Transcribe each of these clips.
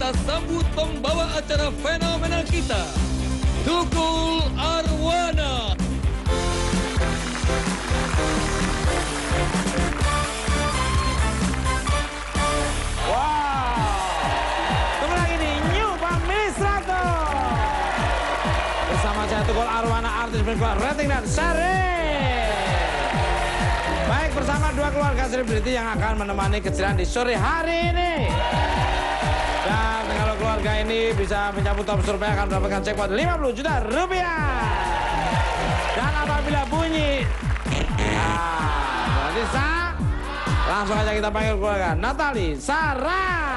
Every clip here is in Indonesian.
kita sambut pembawa acara fenomenal kita, Tukul Arwana. Tukul Arwana, artis berkeluar rating dan seri. Baik, bersama dua keluarga selebriti yang akan menemani keceriaan di sore hari ini. Dan kalau keluarga ini bisa menyambut top survei akan mendapatkan jackpot 50 juta rupiah. Dan apabila bunyi, berarti sah. Langsung aja kita panggil keluarga Natalie Sarah.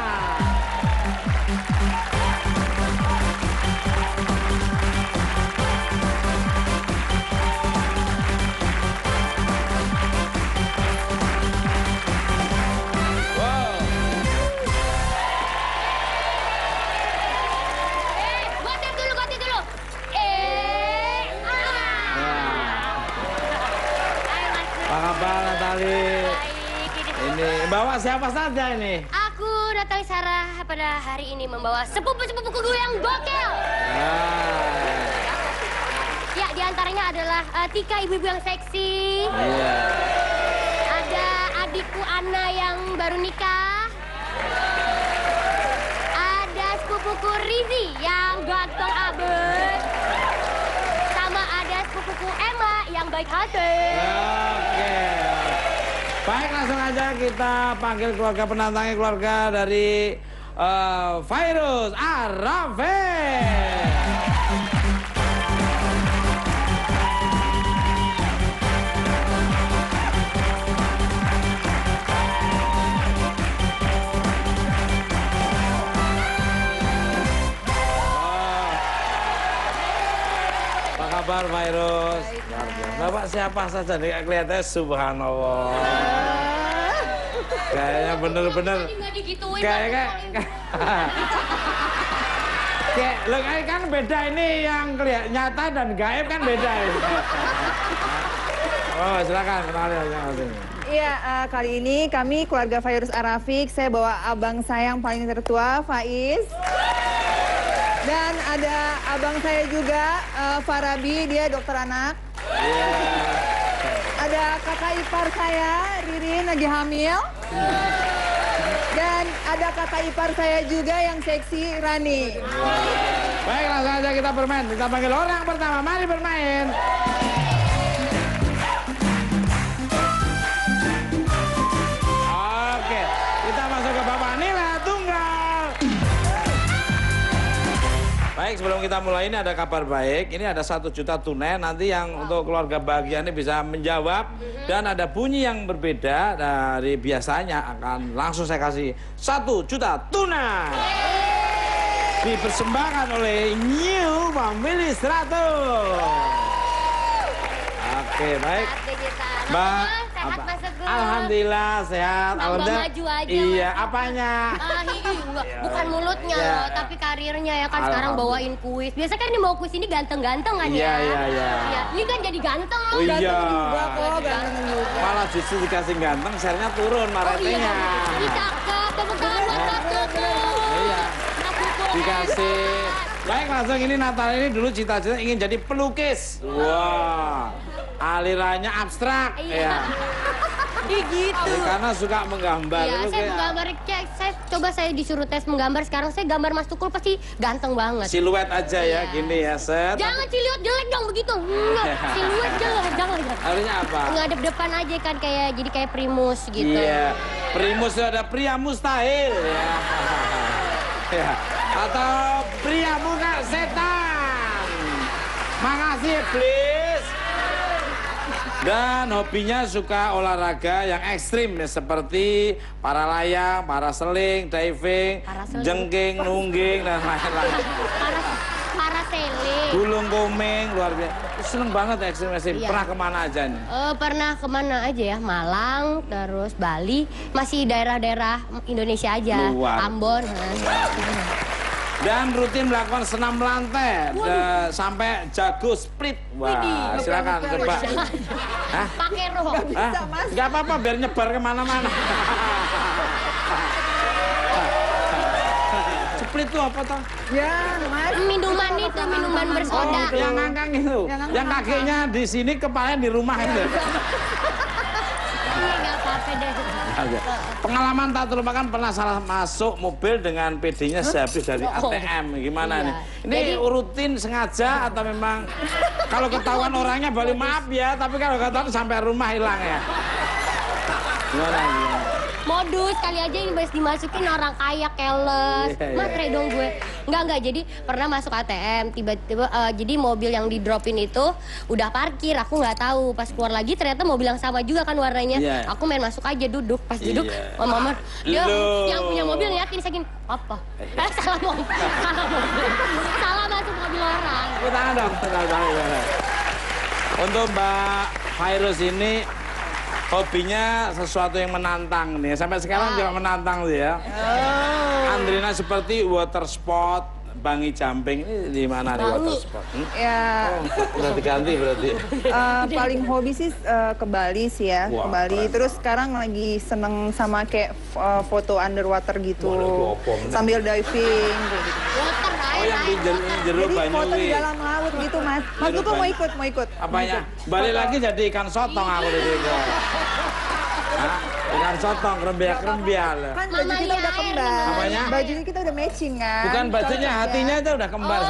Bawa siapa saja ini? Aku Natalie Sarah pada hari ini membawa sepupu-sepupuku dulu yang gokil. Ya, diantaranya adalah Tika, ibu-ibu yang seksi. Ada adikku Anna yang baru nikah. Ada sepupuku Rizi yang ganteng abis. Sama ada sepupuku Emma yang baik hati. Baik, langsung aja kita panggil keluarga penantangnya, keluarga dari Fairuz A. Rafiq. Apa kabar Fairuz? Bapak siapa saja nih, kelihatannya subhanallah. Kayaknya bener-bener. Kayak lo kan beda ini yang kelihatan nyata dan gaib kan beda. Oh, silakan kenalin sini. Iya, kali ini kami keluarga Fairuz A. Rafiq, saya bawa abang saya yang paling tertua, Faiz. Dan ada abang saya juga, Farabi, dia dokter anak. Ada kakak ipar saya, Ririn, lagi hamil. Dan ada kakak ipar saya juga yang seksi, Rani. Baik, langsung aja kita bermain. Kita panggil orang pertama, mari bermain. Oke, kita masuk ke Bapak Nila Tunggal. Baik, sebelum kita mulai ini ada kabar baik. Ini ada 1 juta tunai nanti yang untuk keluarga bahagia ini bisa menjawab. Dan ada bunyi yang berbeda dari biasanya, akan langsung saya kasih 1 juta tunai. Dipersembahkan oleh New Famili 100. Oke, baik. Mbak, alhamdulillah sehat. Alhamdulillah. Maju aja. Iya, apanya? Bukan mulutnya loh, tapi karirnya ya kan sekarang bawain kuis. Biasa kan ini mau kuis ini ganteng-ganteng kan ya? Iya. Ini kan jadi ganteng loh. Ganteng juga kok, ganteng juga. Malah justru dikasih ganteng, share-nya turun, marketingnya. Ini cakep, tepuk tangan buat Mas Tukul. Iya. Dikasih. Baik, langsung ini Natalie ini dulu cita-cita ingin jadi pelukis. Wah, alirannya abstrak ya. Gitu. Karena suka menggambar. Iya, saya menggambar. Saya coba saya disuruh tes menggambar. Sekarang saya gambar Mas Tukul pasti ganteng banget. Siluet aja ya, gini ya set. Jangan siluet jelek dong begitu. Siluet jelek jangan. Artinya apa? Ngadep depan aja kan kayak jadi kayak primus gitu. Iya. Primus itu ada pria mustahil ya. Atau pria muka setan. Makasih, please. Dan hobinya suka olahraga yang ekstrim ya, seperti para layang, para seling, diving, jengking, nungging, dan lain-lain. Para seling. Gulung komeng, luar biasa. Seneng banget ekstrim-ekstrim. Iya. Pernah kemana aja nih? Pernah kemana aja ya, Malang, terus Bali, masih daerah-daerah Indonesia aja. Luar. Ambon. Dan rutin melakukan senam lantai sampai jago split. Wah, silakan coba. Pakai roh. Gak apa-apa, biar nyebar kemana-mana. Suplit itu apa toh? Ya, Mas. Minuman itu, minuman bersoda. Oh, yang ngangkang itu. Yang kakinya di sini, kepalanya di rumah itu. Enggak apa-apa deh. Pengalaman tak terlupakan pernah salah masuk mobil dengan PD-nya sehabis dari ATM. Gimana nih? Ini rutin sengaja atau memang kalau ketahuan orangnya balik maaf ya, tapi kalau ketahuan sampai rumah hilang ya. Gimana? Modus kali aja ini baris dimasukin orang kaya keles. Matre dong gue. Enggak, jadi pernah masuk ATM tiba-tiba jadi mobil yang di dropin itu udah parkir, aku nggak tahu. Pas keluar lagi ternyata mobil yang sama juga kan warnanya. Aku main masuk aja duduk, pas duduk mama dia yang punya mobil ngeliatin saking apa? Salah mobil. Salah masuk mobil orang. Tangan dong, tangan. Untuk Mbak Fairuz ini hobinya sesuatu yang menantang nih. Sampai sekarang juga menantang sih ya. Andrina seperti water sport, bangi jumping. Ini di mana nih water sport? Ya. Berarti ganti berarti. Paling hobi sih ke Bali sih ya. Wah, ke Bali. Keren. Terus sekarang lagi seneng sama kayak foto underwater gitu. Waduh, sambil diving. Water air. Oh yang di jeruk Banyuwi. Foto di dalam laut gitu Mas. Mas Tukul mau ikut, Apanya? Balik lagi jadi ikan sotong aku dulu. Ikan sotong, rembiak-rembiak. Kan baju kita udah kembar. Apanya? Bajunya kita udah matching kan. Bukan bajunya, hatinya aja udah kembar.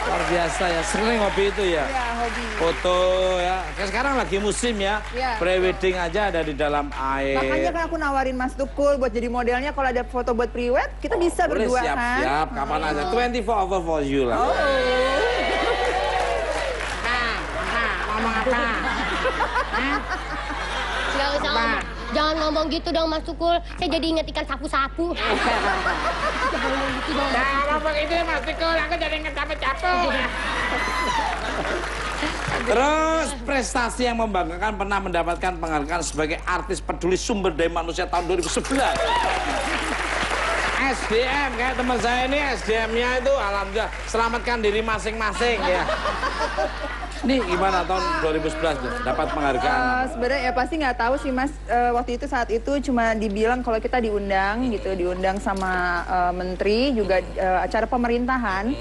Luar biasa ya, sering hobi itu ya. Iya, hobi. Foto ya. Sekarang lagi musim ya. Pre-wedding aja ada di dalam air. Makanya kan aku nawarin Mas Tukul buat jadi modelnya, kalau ada foto buat pre-wed, kita bisa berdua kan. Boleh siap-siap, kapan aja. 24 hour for you lah. Nah, ngomong apa? Jangan ngomong gitu dong Mas Tukul, saya jadi inget ikan sapu-sapu. Jangan gitu dong. Jangan ngomong itu Mas Tukul, aku jadi inget sapu-sapu. Terus prestasi yang membanggakan, pernah mendapatkan penghargaan sebagai artis peduli sumber daya manusia tahun 2011. SDM, kayak teman saya ini SDM-nya itu alhamdulillah, selamatkan diri masing-masing ya. Nih gimana tahun 2011 dapat penghargaan? Sebenarnya ya pasti nggak tahu sih Mas, waktu itu saat itu cuma dibilang kalau kita diundang gitu, diundang sama menteri juga acara pemerintahan,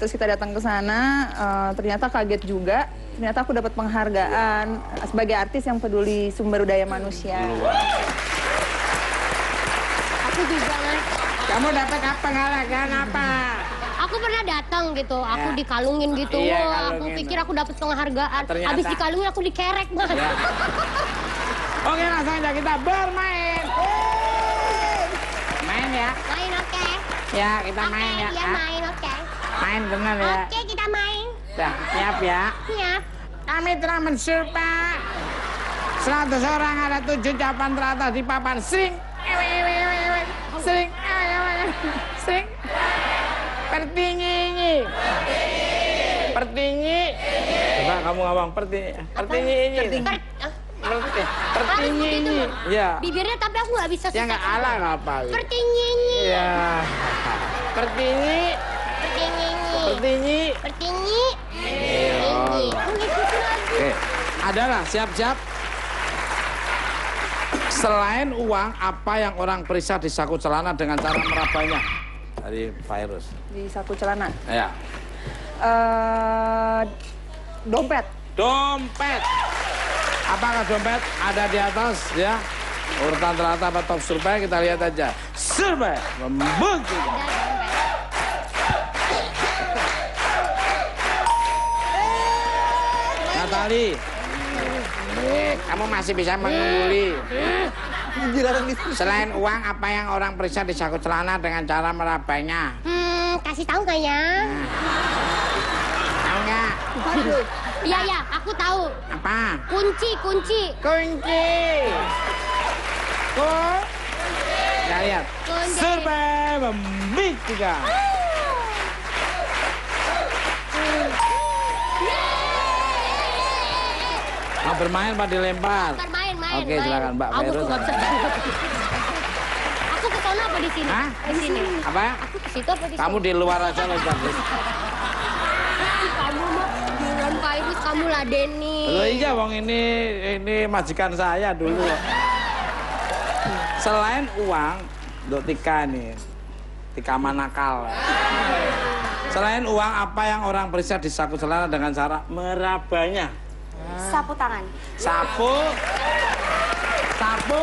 terus kita datang ke sana, ternyata kaget juga, ternyata aku dapat penghargaan sebagai artis yang peduli sumber daya manusia. Aku juga Mas. Kamu dapat apa penghargaan apa? Aku pernah datang gitu, aku dikalungin gitu, aku pikir aku dapat penghargaan. Habis dikalungin aku dikerek banget. Oke, langsung aja kita bermain. Main ya. Main oke. Ya, kita main ya. Oke, main oke. Main benar ya. Oke, kita main. Dah, siap ya. Siap. Kami telah mensurpa 100 orang, ada 7 jawaban teratas di papan. Sering, sering, sering. Pertinggi. Coba kamu ngomong pertinggi. Ya. Bibirnya tapi aku nggak bisa. Ya nggak ala nggak apa. Pertinggi. Ya. Pertinggi. Oke. Adalah siap. Selain uang, apa yang orang periksa di saku celana dengan cara merabanya? Dari virus. Di saku celana? Iya. Dompet. Apakah dompet ada di atas ya? Urutan teratas apa top survei, kita lihat aja. Survei membuktikan. Natalie, kamu masih bisa mengungguli. Selain uang, apa yang orang periksa di saku celana dengan cara merabainya? Kasih tahu nggak ya? Tahu nggak? Iya, aku tahu. Apa? Kunci. Kita lihat. Survei membuktikan. Mau bermain, Pak, dilempar. Oke, silakan Mbak Fairuz. Aku ke sana apa di sini? Hah? Di sini. Apa? Aku ke situ apa di sini? Kamu di luar aja loh, bagus. Kamu mah dengan Fairuz kamu ladeni. Loh iya, wong ini majikan saya dulu. Selain uang, untuk Tika nih. Tika manakal. Selain uang, apa yang orang periksa di saku celana dengan cara merabanya? Sapu tangan. Sapu tangan.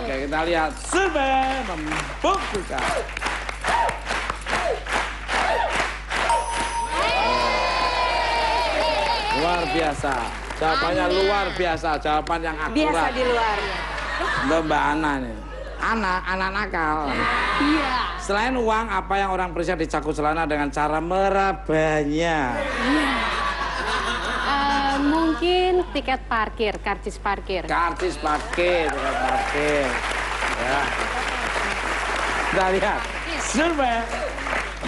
Oke, kita lihat survei membuktikan. Luar biasa. Jawabannya luar biasa, jawaban yang akurat. Biasa di luarnya. Mbak Anna nih. Anak nakal. Iya. Selain uang, apa yang orang periksa di saku celana dengan cara merabanya? Iya. Mungkin tiket parkir, karcis parkir. Tiket parkir. Ya. Kita lihat. Survei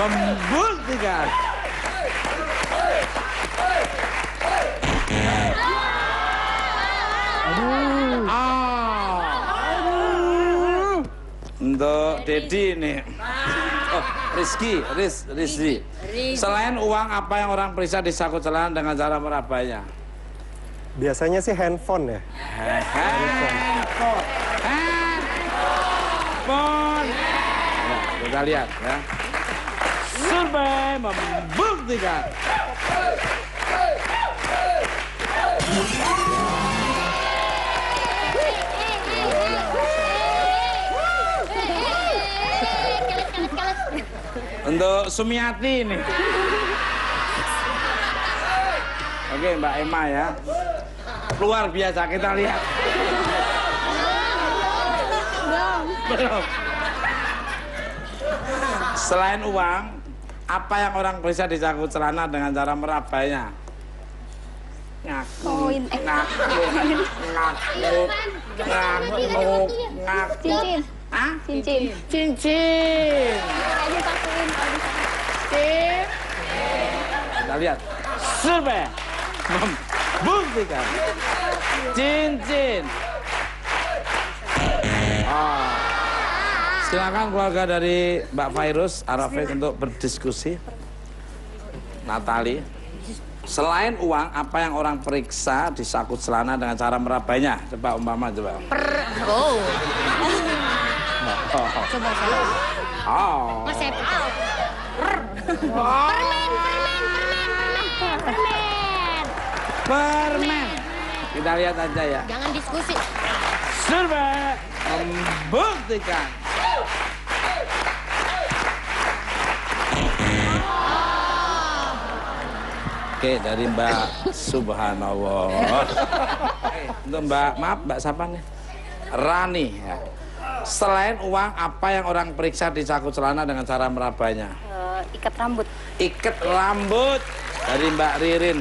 membuktikan. Untuk Dedi nih, Rizky. Selain uang, apa yang orang periksa di saku celana dengan cara merabanya? Biasanya sih handphone ya. Handphone. Ya, kita lihat ya. Survei membuktikan. Untuk Sumiati nih. Oke, Mbak Emma ya. Luar biasa, kita lihat. Belum. Selain uang, apa yang orang periksa di saku celana dengan cara merabanya? Ngaku. Cincin. Kita lihat. Survei membuktikan. Cincin. Oh. Silakan keluarga dari Mbak Fairuz A. Rafiq untuk berdiskusi. Natalie. Selain uang, apa yang orang periksa di saku celana dengan cara merabanya? Coba umpama coba. Permen. Kita lihat aja ya. Jangan diskusi. Survei membuktikan. Oke, dari Mbak Subhanallah. Untuk Mbak, maaf Mbak siapa nih? Rani ya. Selain uang, apa yang orang periksa di saku celana dengan cara merabanya? Ikat rambut. Ikat rambut dari Mbak Ririn.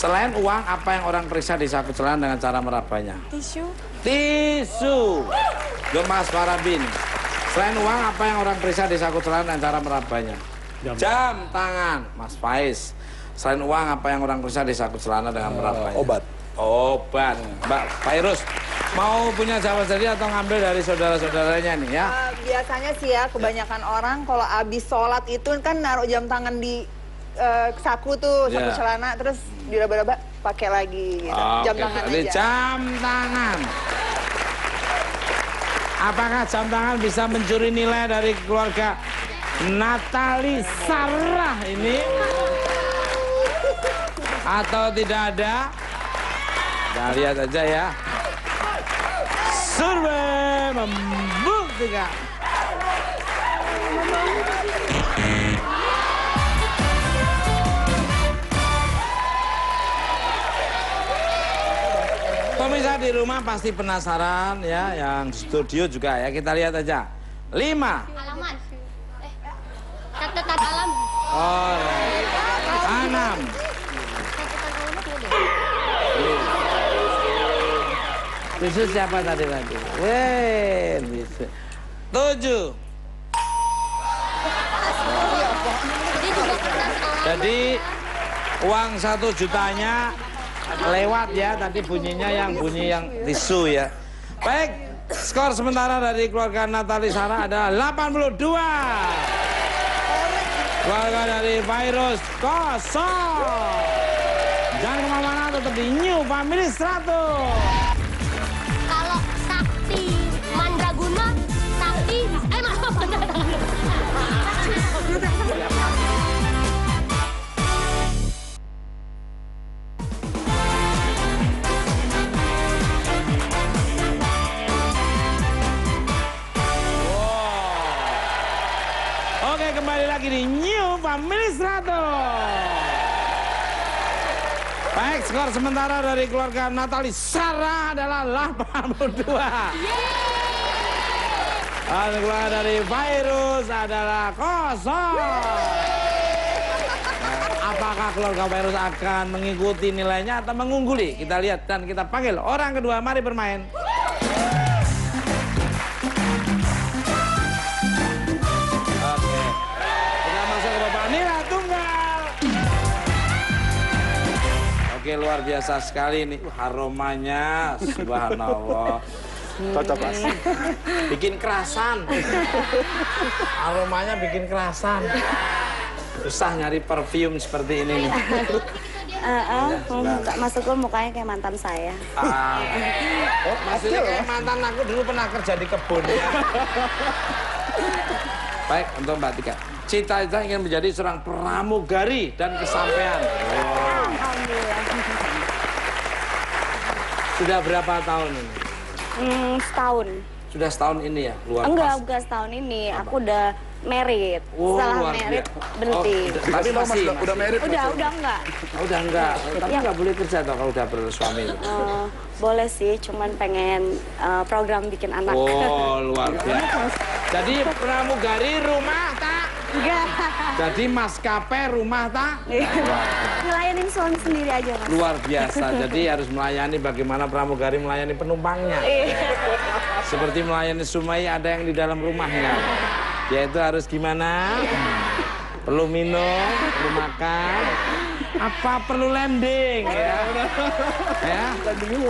Selain uang, apa yang orang periksa di saku celana dengan cara merabanya? Tisu. Mas Farabi. Selain uang, apa yang orang periksa di saku celana dengan cara merabanya? Jam tangan. Mas Faiz. Selain uang, apa yang orang periksa di saku celana dengan merabanya? Obat. Mbak Fairuz. Mau punya jawaban sendiri atau ngambil dari saudara-saudaranya nih ya? Biasanya sih ya, kebanyakan orang kalau abis sholat itu kan naruh jam tangan di saku tuh, saku celana, terus diraba-raba pakai lagi gitu. Jam tangan aja. Jam tangan. Apakah jam tangan bisa mencuri nilai dari keluarga Natalie Sarah ini? Atau tidak ada? Kita lihat aja ya. Survei membuktikan. Pemirsa di rumah pasti penasaran ya, yang studio juga ya, kita lihat aja. 5 halaman. Catatan alam. Oh. 6. Bisu siapa tadi lagi? Weh, bisu. 7. Jadi uang 1 jutanya lewat ya, tadi bunyinya yang bunyi yang tisu ya. Baik, skor sementara dari keluarga Natalie Sarah ada 82. Keluarga dari Fairuz 0. Jangan kemana-mana, tetap di New Famili 100. Kalau sakti mandraguna Hai, kembali lagi di New Famili 100. Baik, skor sementara dari keluarga Natalie Sarah adalah 82. Dan keluarga dari Fairuz adalah 0. Apakah keluarga Fairuz akan mengikuti nilainya atau mengungguli? Kita lihat dan kita panggil orang kedua. Mari bermain. Oke, luar biasa sekali ini aromanya, subhanallah. Cocok Mas. Bikin kerasan. Aromanya bikin kerasan. Susah nyari perfume seperti ini nih. Mas Tukul mukanya kayak mantan saya. Oh, maksudnya kayak mantan aku dulu pernah kerja di kebun. Ya. Baik, untuk Mbak Tika. Cita-cita ingin menjadi seorang pramugari dan kesampaian. Sudah berapa tahun ini? Setahun. Sudah setahun ini ya? Enggak setahun ini. Aku udah married. Oh, setelah married berhenti. Oh, tapi masih. Udah married? Udah enggak. Udah enggak. Tapi enggak boleh kerja toh kalau udah bersuami. Boleh sih, cuman pengen program bikin anak. Oh, luar biasa. Jadi pramugari rumah tak? Enggak. Jadi maskapai rumah tak? Ngelayanin suami sendiri aja, Mas. Luar biasa. Jadi harus melayani bagaimana pramugari melayani penumpangnya. Seperti melayani sumai ada yang di dalam rumahnya. Yaitu harus gimana? Perlu minum, perlu makan. Apa perlu landing? Ya.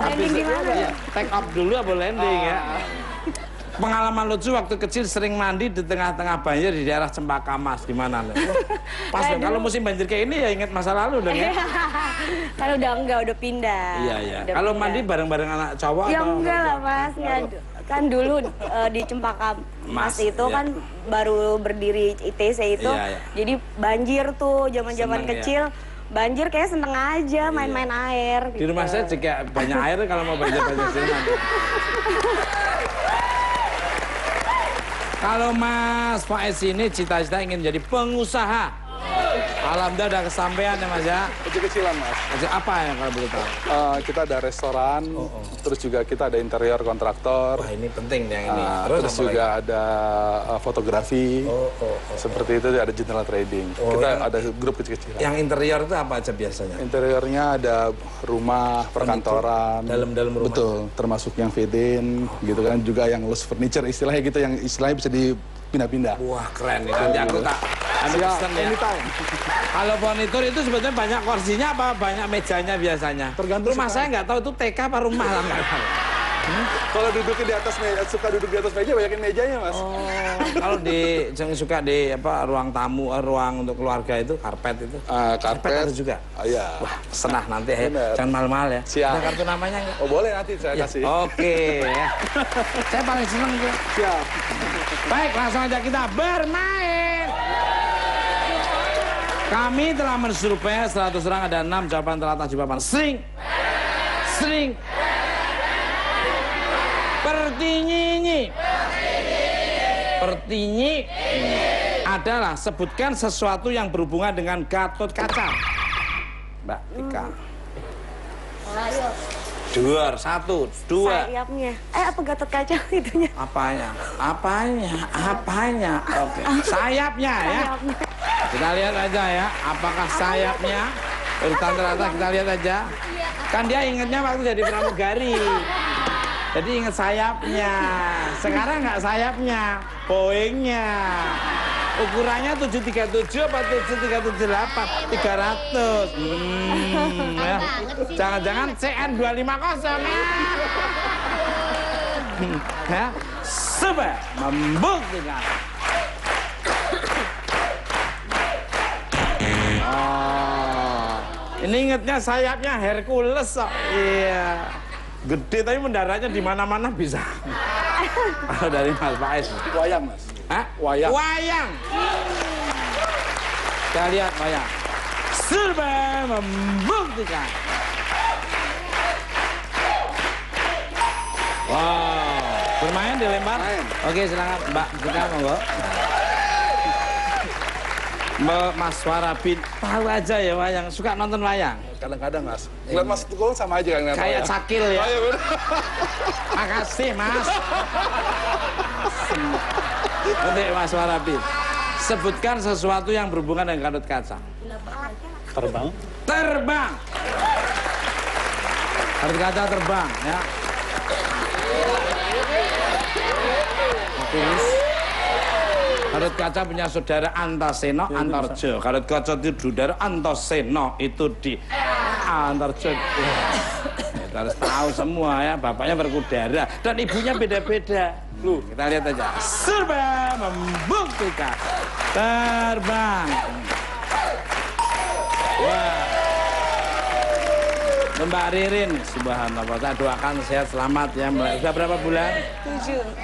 Landing gimana? Take off dulu apa landing ya? Pengalaman lucu waktu kecil sering mandi di tengah-tengah banjir di daerah Cempaka Mas. Gimana lo? Pas dong, kalau musim banjir kayak ini ya ingat masa lalu dong ya. Kalau udah enggak, udah pindah. Iya. Kalau mandi bareng-bareng anak cowok atau? Ya enggak lah Mas. Kan dulu di Cempaka Mas itu kan baru berdiri ITC itu. Jadi banjir tuh zaman-zaman kecil. Banjir kayak seneng aja main-main air. Di rumah saya juga banyak air kalau mau banjir-banjir senang. Kalau Mas Faiz ini cita-cita ingin menjadi pengusaha. Alhamdulillah ada kesampaian ya Mas ya. Kecil-kecilan Mas. Apa yang kalau boleh tahu? Kita ada restoran, terus juga kita ada interior kontraktor. Wah ini penting yang ini. Terus juga ada fotografi, seperti itu ada general trading. Kita ada grup kecil-kecilan. Yang interior itu apa aja biasanya? Interiornya ada rumah, perkantoran. Dalam rumah? Betul, termasuk yang fade-in, gitu kan. Juga yang loose furniture istilahnya gitu, yang istilahnya bisa dipindah-pindah. Wah keren nih, nanti aku tak... Siap, anytime. Kalau furnitur itu sebetulnya banyak kursinya apa banyak mejanya biasanya? Tergantung rumah saya nggak tahu itu TK apa rumah lah. Kalau duduk di atas meja, suka duduk di atas meja banyakin mejanya Mas. Oh, kalau di yang suka di apa ruang tamu, ruang untuk keluarga itu karpet itu. Karpet ada juga. Iya. Wah, senah nanti ya. Jangan mahal-mahal ya. Siap. Ada kartu namanya nggak? Oh boleh nanti saya kasih. Oke. Saya paling senang tuh. Siap. Baik, langsung aja kita bermain. Kami telah mensurvei 100 orang ada 6 jawaban telah atas jawaban sering, pertinyi adalah sebutkan sesuatu yang berhubungan dengan Gatot Kaca. Mbak Tika. Duar, 1, 2. Sayapnya. Apa Gatot Kaca itunya? Apanya? Oke. Sayapnya ya. Kita lihat aja ya, apakah sayapnya urutan ternyata kita lihat aja. Kan dia ingetnya waktu jadi pramugari. Jadi inget sayapnya. Sekarang nggak sayapnya, Boeingnya. Ukurannya 737 apa 738, 300. Ya. Jangan-jangan CN250 ya. Ya, super membuktikan. Ini ingetnya sayapnya Hercules. Iya. Gede tapi mendaratnya di mana-mana bisa. Kalau dari Mas Faiz. Wayang, Mas. Hah? Wayang. Wayang. Kita lihat wayang. Serba membuktikan. Wow. Bermain dilempar. Oke, silakan Mbak. Kita monggo. Mas Farabi, tahu aja ya wayang, suka nonton wayang. Kadang-kadang Mas, ngeliat Mas Tukul sama aja kan. Kayak cakil ya. Ayo, makasih Mas. Nanti Mas Farabi, sebutkan sesuatu yang berhubungan dengan kadut kacang. Terbang. Terbang. Kadut kacang terbang ya. Kadut kaca punya saudara Antaseno Antarjo. Kadut kaca itu saudara Antaseno itu di Antarjo. Kita harus tahu semua ya. Bapaknya berkudara dan ibunya beda-beda. Lu kita lihat aja. Serba membuktikan terbang. Wah. Mbak Ririn, subhanallah. Saya doakan sehat selamat ya Mbak. Sudah berapa bulan?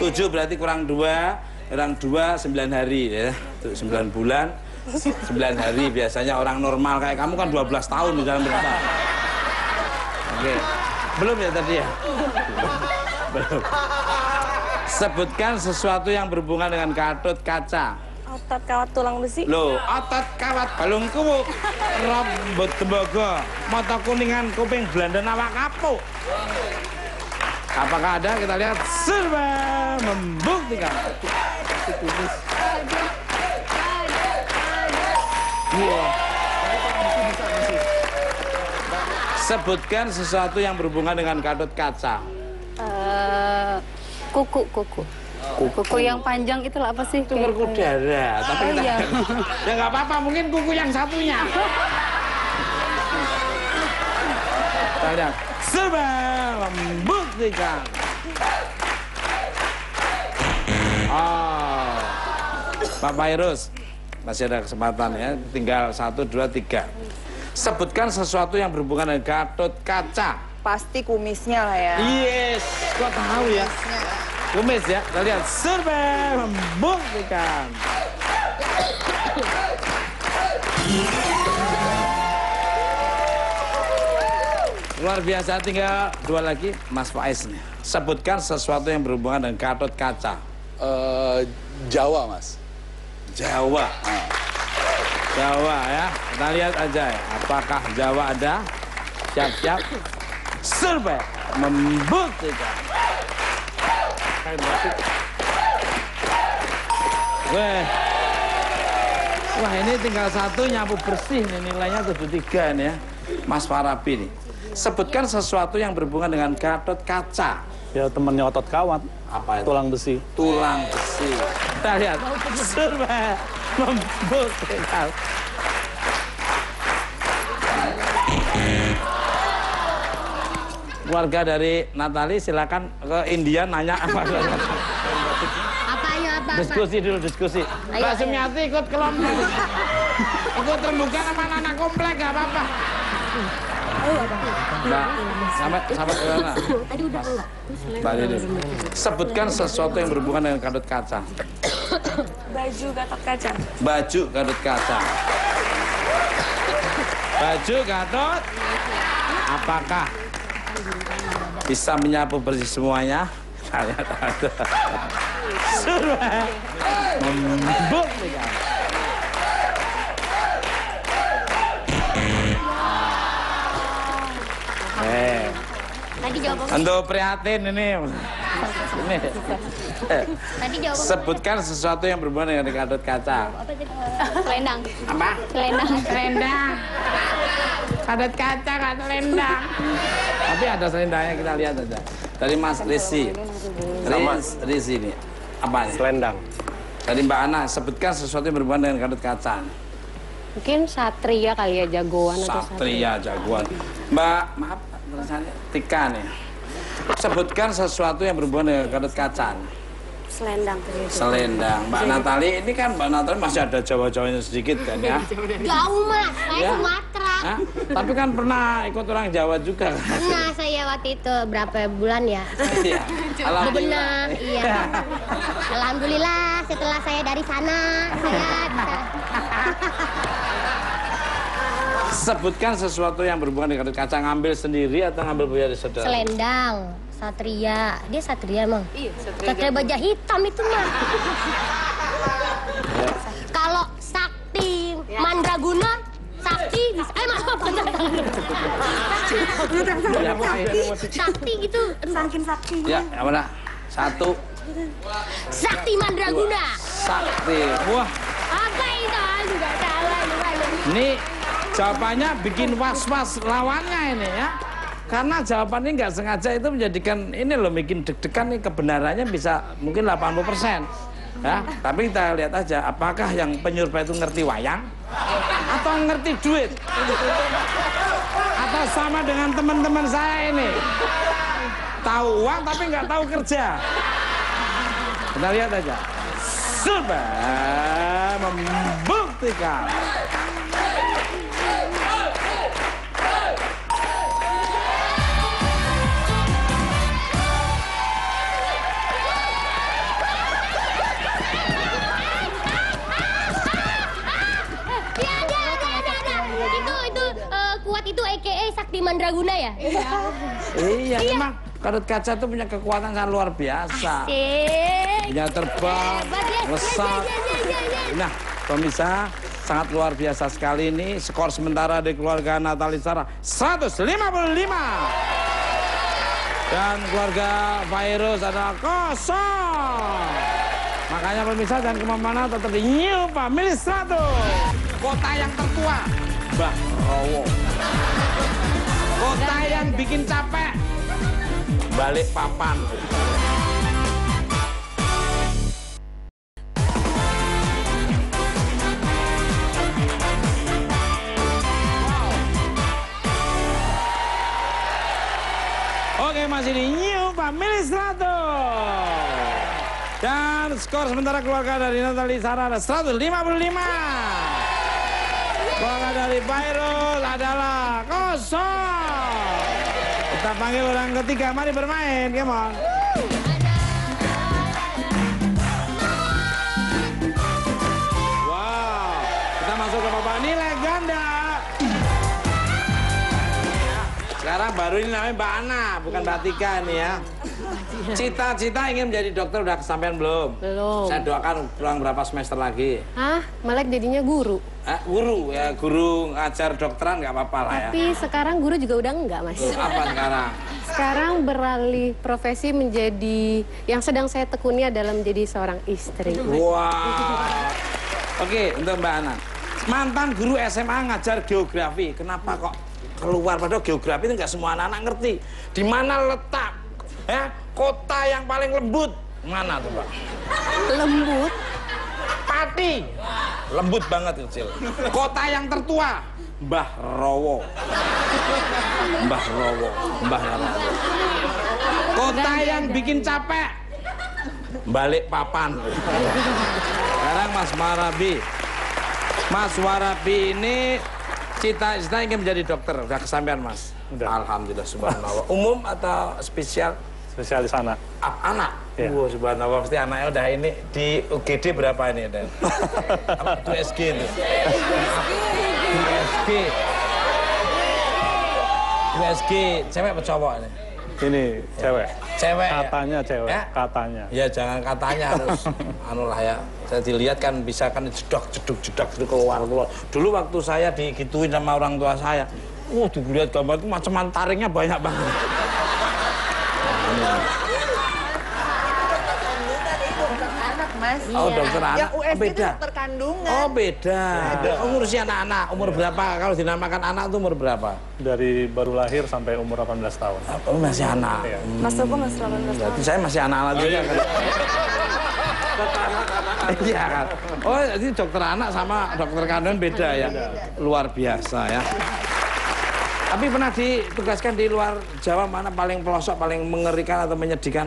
7. 7 berarti kurang 2. Orang 2, 9 hari ya, 9 bulan, 9 hari biasanya orang normal kayak kamu kan 12 tahun di dalam bertahan. Oke, belum ya tadi ya? Belum. Sebutkan sesuatu yang berhubungan dengan kadut kaca. Otot kawat tulang besi. Loh, otot kawat balung kuwuk, rambut tembaga, mata kuningan, kuping Belanda awak kapuk. Apakah ada? Kita lihat. Serba membuktikan. Wow. Sebutkan sesuatu yang berhubungan dengan kadut kaca. Kuku. Kuku yang panjang itulah apa sih? Itu berkudara. Tapi kita... iya. Ya nggak apa-apa, mungkin kuku yang satunya. Kita lihat. Serba membuktikan. Oh, Pak Fairuz, masih ada kesempatan ya. Tinggal 1, 2, 3. Sebutkan sesuatu yang berhubungan dengan kadut kaca. Pasti kumisnya lah ya. Yes, kok tahu ya? Kumis ya. Kita lihat, serba membuktikan. Luar biasa, tinggal 2 lagi, Mas Faiz. Sebutkan sesuatu yang berhubungan dengan kadut kaca. Jawa, Mas. Jawa. Jawa ya. Kita lihat aja ya. Apakah Jawa ada? Siap-siap. Survei membuktikan. Weh. Wah, ini tinggal 1 nyapu bersih nih, nilainya 73 nih ya. Mas Farabi nih. Sebutkan sesuatu yang berhubungan dengan kadut kaca. Ya temannya otot kawat. Apa itu? Tulang besi. Tulang besi. Kita lihat. Serba membuktikan. Warga dari Natalie silakan ke India nanya apa. Apa? Diskusi dulu, diskusi. Mbak Sumiati ikut kelompok. Ikut terbuka sama anak komplek gak apa-apa. Nah, sama Kelana. Sebutkan sesuatu yang berhubungan dengan kadut kaca. Baju kadut kaca. Baju kadut kaca. Baju kadut. Apakah bisa menyapu bersih semuanya? Ternyata ada. Sudah membuktikan. Untuk prihatin ini. Sebutkan sesuatu yang berhubungan dengan kadut kaca. Selendang. Apa? Selendang. Selendang. Kadut kaca, kadut selendang. Tapi ada selendangnya, kita lihat aja. Dari Mas Rizi. Rizi ini. Apa? Selendang. Dari Mbak Anna, sebutkan sesuatu yang berhubungan dengan kadut kaca. Mungkin satria kali ya, jagoan atau satria. Satria, jagoan. Mbak, maaf. Tika nih, sebutkan sesuatu yang berhubungan dengan kadut kaca. Selendang. Selendang. Mbak Natalie, ini kan Mbak Natalie masih ada Jawa-Jawanya sedikit kan ya? Jauh Mas, saya Sumatera. Hah? Tapi kan pernah ikut orang Jawa juga kan? Nah, saya waktu itu berapa bulan ya? Iya. Alhamdulillah. Iya. Alhamdulillah setelah saya dari sana, saya bisa. Sebutkan sesuatu yang berhubungan dengan kadut kaca, ngambil sendiri atau ngambil punya saudara? Selendang, satria. Dia satria emang? Iya, satria. Satria baja hitam itu mah. Kalau sakti, Sakti gitu. Saking saktinya. Ya, yang mana? Satu. Sakti Mandraguna. Sakti. Wah. Apa itu? Juga salah. Ini jawabannya bikin was-was lawannya ini ya. Karena jawabannya nggak sengaja itu menjadikan ini loh, bikin deg-degan nih, kebenarannya bisa mungkin 80%. Ya, tapi kita lihat aja apakah yang penyurba itu ngerti wayang atau ngerti duit. Atau sama dengan teman-teman saya ini. Tahu uang tapi nggak tahu kerja. Kita lihat aja. Sudah membuktikan. Itu EKE Sakti Mandraguna ya? Iya. Iya, emang Karut Kaca itu punya kekuatan yang luar biasa. Asik. Punya terbang, lesat. Nah, pemirsa, sangat luar biasa sekali ini. Skor sementara di keluarga Natalie Sarah 155. Dan keluarga Fairuz adalah kosong. Makanya pemirsa jangan kemana-mana, tetap di New Famili 100. Kota yang tertua. Bah, rowo. Kota yang bikin capek. Balik papan. Wow. Oke, masih di New Famili 100. Dan skor sementara keluarga dari Natalie Sarah ada 155. Bola dari Fairuz adalah kosong. Kita panggil orang ketiga, mari bermain, come on. Wow, kita masuk ke babak nilai ganda. Sekarang baru ini namanya Mbak Anna, bukan Mbak Tika nih ya. Cita-cita ingin menjadi dokter udah kesampaian belum? Belum. Saya doakan kurang berapa semester lagi. Hah? Melek jadinya guru. Guru ya, guru ngajar dokteran nggak apa-apa lah ya. Tapi sekarang guru juga udah enggak, Mas. Apa sekarang? Sekarang beralih profesi menjadi, yang sedang saya tekuni adalah menjadi seorang istri. Wah. Oke, untuk Mbak Anna. Mantan guru SMA ngajar geografi. Kenapa kok keluar? Padahal geografi itu nggak semua anak-anak ngerti. Di mana letak ya kota yang paling lembut? Mana tuh, Pak? Lembut? Pati. Lembut banget kecil. Kota yang tertua, Mbah Rowo. Mbah Rowo, Mbah Rowo. Kota yang bikin capek, Balik Papan. Sekarang Mas Farabi. Mas Farabi ini cita-cita ingin menjadi dokter, udah kesampaian, Mas. Udah. Alhamdulillah, subhanallah. Umum atau spesial? Spesialis anak. Anak? Iya. Wah, subhanallah, pasti anaknya udah ini di UGD berapa ini? Apa itu SG itu? USG. USG, cewek apa cowok ini? Ini, cewek. Cewek katanya, ya? Cewek, ya? Katanya. Ya, jangan katanya, harus. Anulah ya, saya dilihat kan bisa kan jedok-jedok keluar. Dulu waktu saya digituin sama orang tua saya, wah, dilihat gambar itu macam taringnya banyak banget. Mas. Oh, dokter anak. Ya, USG itu dokter kandungan. Oh, beda. Ngurusin anak-anak. Umur berapa? Kalau dinamakan anak itu umur berapa? Dari baru lahir sampai umur 18 tahun. Oh, masih anak. Mas Tukul masih 18 tahun. Saya masih anak lagi. Iya, kan? Iya, kan? Oh, jadi dokter anak sama dokter kandungan beda ya? Luar biasa ya. Tapi pernah ditugaskan di luar Jawa, mana paling pelosok, paling mengerikan atau menyedihkan?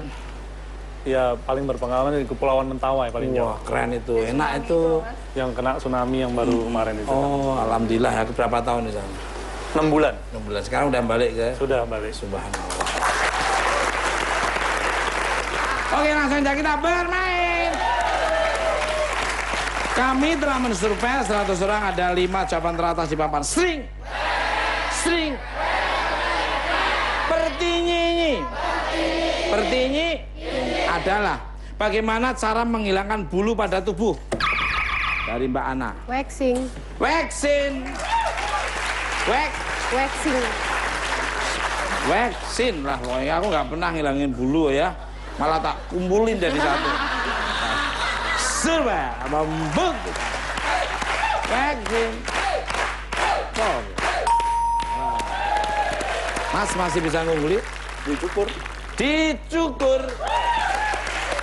Ya, paling berpengalaman di Kepulauan Mentawai paling jauh. Wah, keren itu. Enak itu. Yang kena tsunami yang baru kemarin itu. Oh, alhamdulillah ya. Berapa tahun di sana? 6 bulan. 6 bulan. Sekarang udah balik ke? Sudah balik. Subhanallah. Oke, langsung aja kita bermain. Kami telah mensurvei 100 orang, ada 5 jawaban teratas di papan. Sering. Sering. Pertinyi. Pertinyi adalah bagaimana cara menghilangkan bulu pada tubuh dari Mbak Anna. Waxing. Waxing. Waxin lah pokoknya. Aku nggak pernah ngilangin bulu ya. Malah tak kumpulin dari satu. Serba membengkak. Waxin. Wow. Mas masih bisa ngumpulin? Dicukur. Dicukur.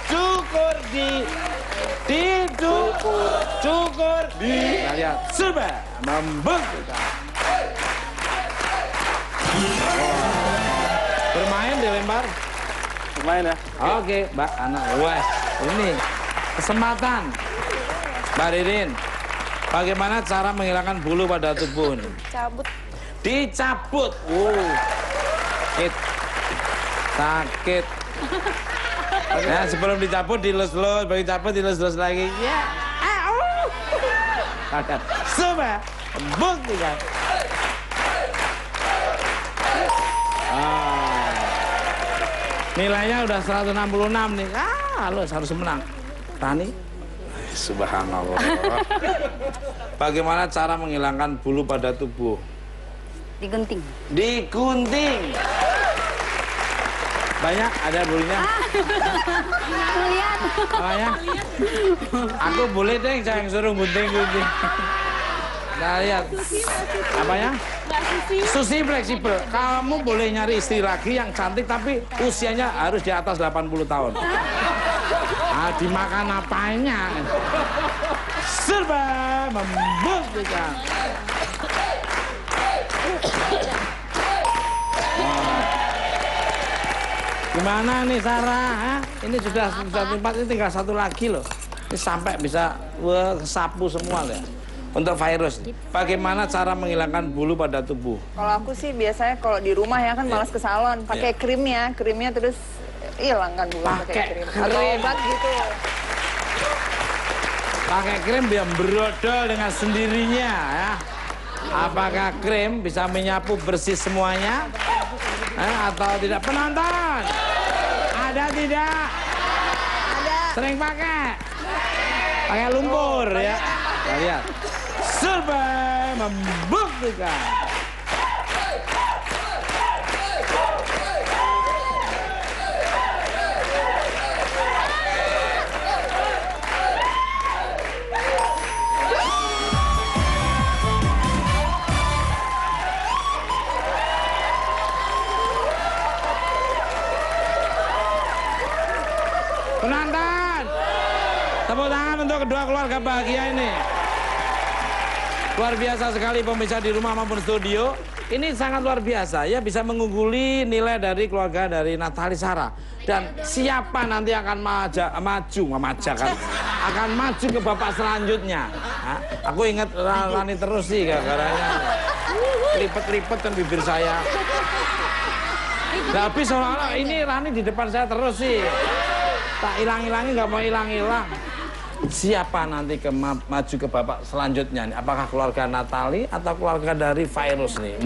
Cukur di. Dicukur. Cukur di. Nah, lihat. Serba membengkak. Bermain dilempar? Bermain ya. Oke, Mbak Anna. Wah, ini kesempatan. Mbak Ririn, bagaimana cara menghilangkan bulu pada tubuh ini? Cabut. Dicabut. Sakit. Sakit. Ya, sebelum dicabut dilus-lus, baru dicabut dilus-lus lagi. Ya. Sakit. Coba buktikan. Nilainya udah 166 nih. Lu harus menang. Rani? Subhanallah. Bagaimana cara menghilangkan bulu pada tubuh? Digunting. Digunting. Banyak ada bulunya. Lihat. Banyak. Aku boleh deh saya yang suruh gunting-gunting. Nah, lihat. Apanya? Susi fleksibel. Kamu boleh nyari istri lagi yang cantik tapi usianya harus di atas 80 tahun. Ah, dimakan apanya? Serba membuktikan. Gimana nih Sarah? Ini sudah empat, ini tinggal satu lagi loh. Ini sampai bisa kesapu semua ya. Untuk virus, bagaimana cara menghilangkan bulu pada tubuh? Kalau aku sih biasanya kalau di rumah ya kan malas ke salon, pakai krim ya, krimnya terus hilangkan bulu pakai krim. Hebat gitu. Pakai krim biar berodol dengan sendirinya ya. Apakah krim bisa menyapu bersih semuanya? Atau tidak? Penonton? Ada tidak? Ada. Sering pakai? Pakai lumpur ya. Lihat. Serba membuktikan. Penonton, tepuk tangan untuk kedua keluarga bahagia ini. Luar biasa sekali pemirsa di rumah maupun studio. Ini sangat luar biasa ya, bisa mengungguli nilai dari keluarga dari Natalie Sarah. Dan siapa nanti akan maju ke babak selanjutnya. Aku ingat Rani terus sih gara-garanya. Lipet-lipet dan bibir saya. Tapi soalnya ini Rani di depan saya terus sih. Tak hilang-hilangin, nggak mau hilang-hilang. Siapa nanti maju ke babak selanjutnya nih? Apakah keluarga Natalie atau keluarga dari virus nih?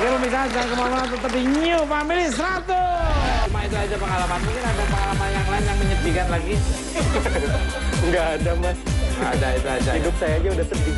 Oke, pemirsa, jangan kemana-mana, tetap di New Famili 100. Cuma itu aja pengalaman. Mungkin ada pengalaman yang lain yang menyedihkan lagi. Enggak ada, Mas. Enggak ada, itu aja. Hidup saya aja udah sedih.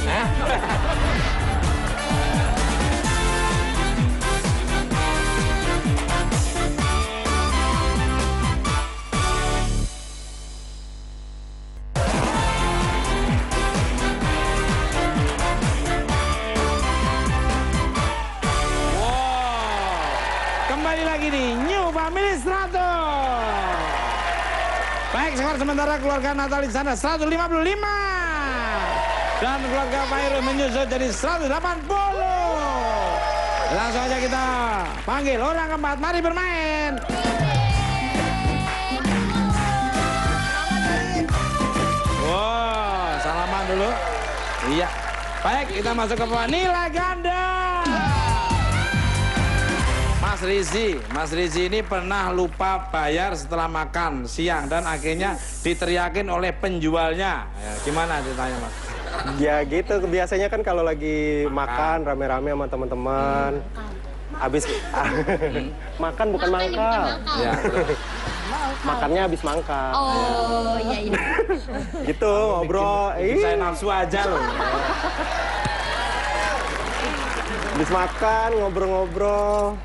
Sementara keluarga Natalie sana 155 dan keluarga Fairuz menyusul jadi 180. Langsung aja kita panggil orang keempat, mari bermain. Wow, salaman dulu. Iya. Baik, kita masuk ke nilai ganda. Mas Rizi ini pernah lupa bayar setelah makan siang dan akhirnya diteriakin oleh penjualnya. Ya, gimana ceritanya, Mas? Ya gitu, biasanya kan kalau lagi makan rame-rame sama teman-teman, habis makan bukan mangkal. Ya, makannya habis mangkal. Oh, ya ini. Gitu, ngobrol. Saya nafsu aja loh. Habis makan, ngobrol-ngobrol.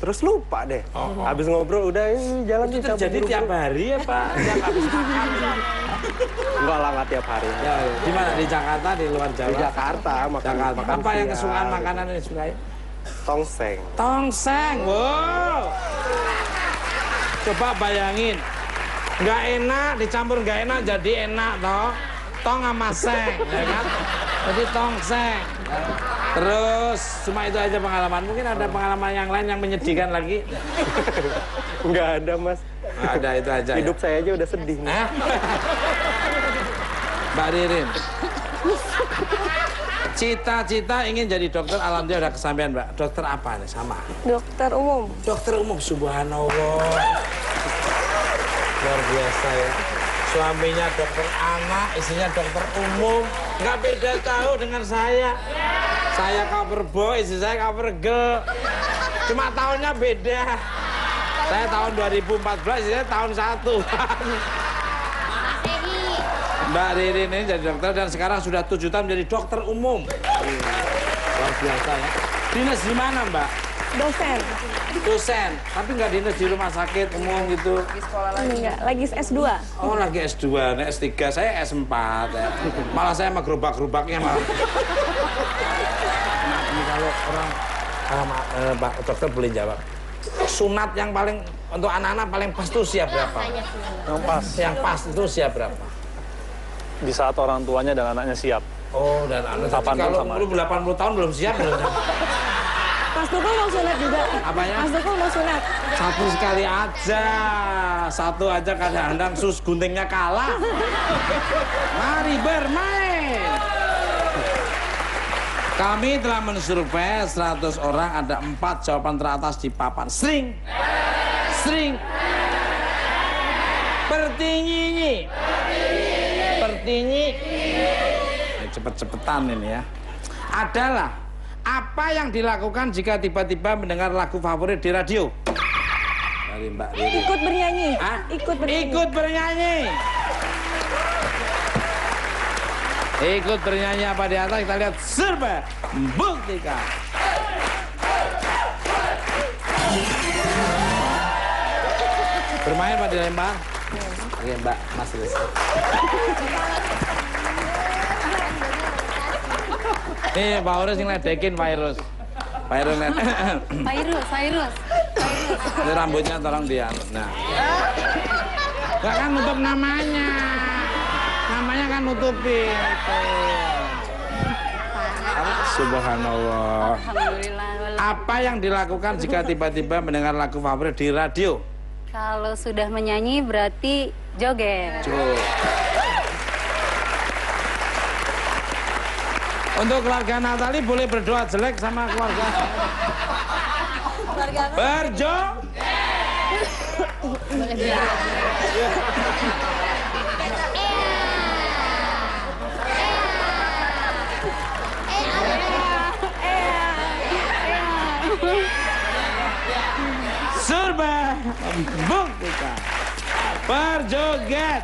Terus lupa deh. Habis ngobrol udah ini jalan. Itu terjadi tiap hari ya, Pak? Enggak lah, nggak tiap hari. Ya, di mana? Di Jakarta, di luar Jawa? Di Jakarta, makan apa yang kesukaan makanan yang disukai? Tongseng. Tongseng, wow. Coba bayangin. Nggak enak, dicampur nggak enak jadi enak, toh. Tong sama seng, ya kan? Jadi tongseng. Terus, cuma itu aja pengalaman. Mungkin ada pengalaman yang lain yang menyedihkan lagi? Nggak ada, Mas. Nggak ada, itu aja. Hidup ya? Saya aja udah sedih. Hah? Mbak Ririn. Cita-cita ingin jadi dokter, alhamdulillah udah kesampaian, Mbak. Dokter apa nih? Sama? Dokter umum. Dokter umum, subhanallah. Luar biasa ya. Suaminya dokter anak, istrinya dokter umum. Nggak beda tahu dengan saya. Saya cover boy, istri saya cover girl. Cuma tahunnya beda. Saya tahun 2014, istri saya tahun 1. Mbak Ririn ini jadi dokter dan sekarang sudah 7 tahun menjadi dokter umum. Luar biasa ya. Dinas di mana, Mbak? Dosen. Dosen. Tapi nggak dinas di rumah sakit umum gitu. Di sekolah lagi. Enggak, lagi S2. Oh, lagi S2. Nah, S3. Saya S4. Ya. Malah saya sama gerobak-gerobaknya malah. Nah, ini kalau orang Mbak dokter boleh jawab. Sunat yang paling untuk anak-anak paling pas itu usia berapa? Yang pas. Yang pas itu usia berapa? Di saat orang tuanya dan anaknya siap. Oh, dan anak. Kalau belum 80 tahun belum siap belum. Mas Tukul mau sunat juga. Apanya? Mas Tukul mau sunat. Satu sekali aja. Satu aja kadang-kadang sus guntingnya kalah. Mari bermain. Kami telah mensurvei 100 orang, ada 4 jawaban teratas di papan. Sering. Sering. Pertinyi. Pertinyi. Cepet-cepetan ini ya. Adalah apa yang dilakukan jika tiba-tiba mendengar lagu favorit di radio? Dari Mbak Ririn. Ikut bernyanyi. Hah? Ikut bernyanyi. Ikut bernyanyi. Ikut bernyanyi apa di atas kita lihat survei membuktikan. Bermain pada lempar. Oke, Mbak, Mas Riz. Nih, Pak Urus yang ledekin, Pak Irus. Pak Irus, Ini rambutnya tolong dia. Nah. Nggak kan nutup namanya. Namanya kan nutupin. Subhanallah. Alhamdulillah. Apa yang dilakukan jika tiba-tiba mendengar lagu favorit di radio? Kalau sudah menyanyi berarti joget. Untuk keluarga Natalie boleh berdoa jelek sama keluarga. Berjoget. Serba membuktikan. Berjoget.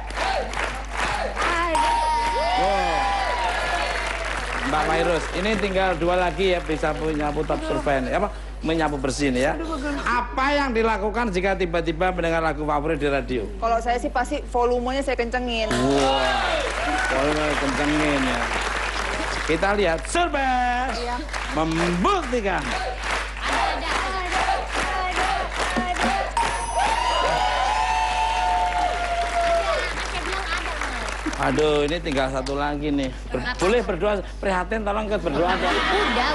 Wow. Mbak Fairuz, ini tinggal 2 lagi ya bisa menyapu top survei ini. Apa? Menyapu bersih ini ya. Apa yang dilakukan jika tiba-tiba mendengar lagu favorit di radio? Kalau saya sih pasti volumenya saya kencengin. Wow. Volumenya kencengin ya. Kita lihat survei. Iya. Membuktikan. Aduh, ini tinggal 1 lagi nih. Boleh berdoa, prihatin tolong ikut berdoa. Udah.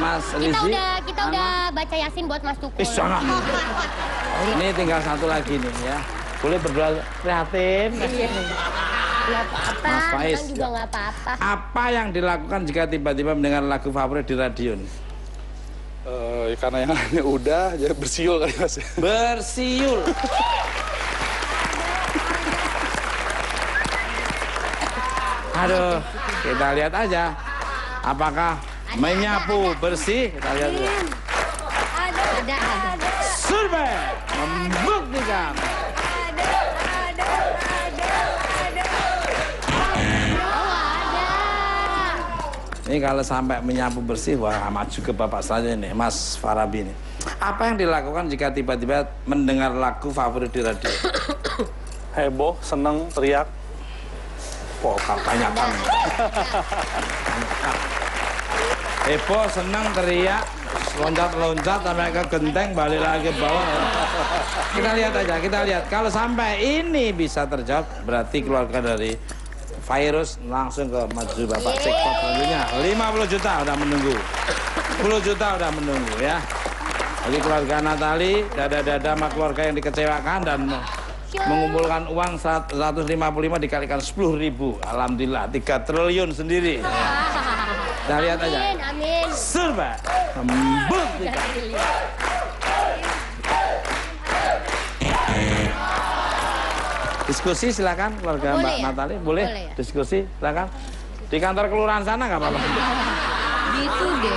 Mas Rizi, kita udah baca Yasin buat Mas Tukul. Ini tinggal 1 lagi nih ya. Boleh berdoa, prihatin. Gak apa-apa, Mas Faiz juga gak apa-apa. Apa yang dilakukan jika tiba-tiba mendengar lagu favorit di radio? Karena yang lainnya udah, jadi bersiul kali Mas. Bersiul. Aduh, kita lihat aja apakah menyapu bersih. Kita lihat dulu. Survei membuktikan. Ini Ini kalau sampai menyapu bersih, wah maju ke bapak selanjutnya nih, Mas Farabi nih. Apa yang dilakukan jika tiba-tiba mendengar lagu favorit di radio? Heboh, seneng, teriak. Wah, banyak banget. Heboh, seneng, teriak, loncat-loncat sampai ke genteng, balik lagi ke bawah. Kita lihat aja, kita lihat. Kalau sampai ini bisa terjawab, berarti keluarga dari Fairuz langsung ke maju bapak jackpot selanjutnya. 50 juta udah menunggu. 10 juta udah menunggu ya. Jadi keluarga Natalie, dada-dada sama keluarga yang dikecewakan dan mengumpulkan uang 155 dikalikan 10.000. Alhamdulillah 3 triliun sendiri. Ya. Kita lihat aja. Amin. Serba. Tembus. Diskusi silakan keluarga boleh, Mbak ya? Natalie, boleh? Boleh ya? Diskusi silakan. Di kantor kelurahan sana nggak apa-apa? Gitu deh.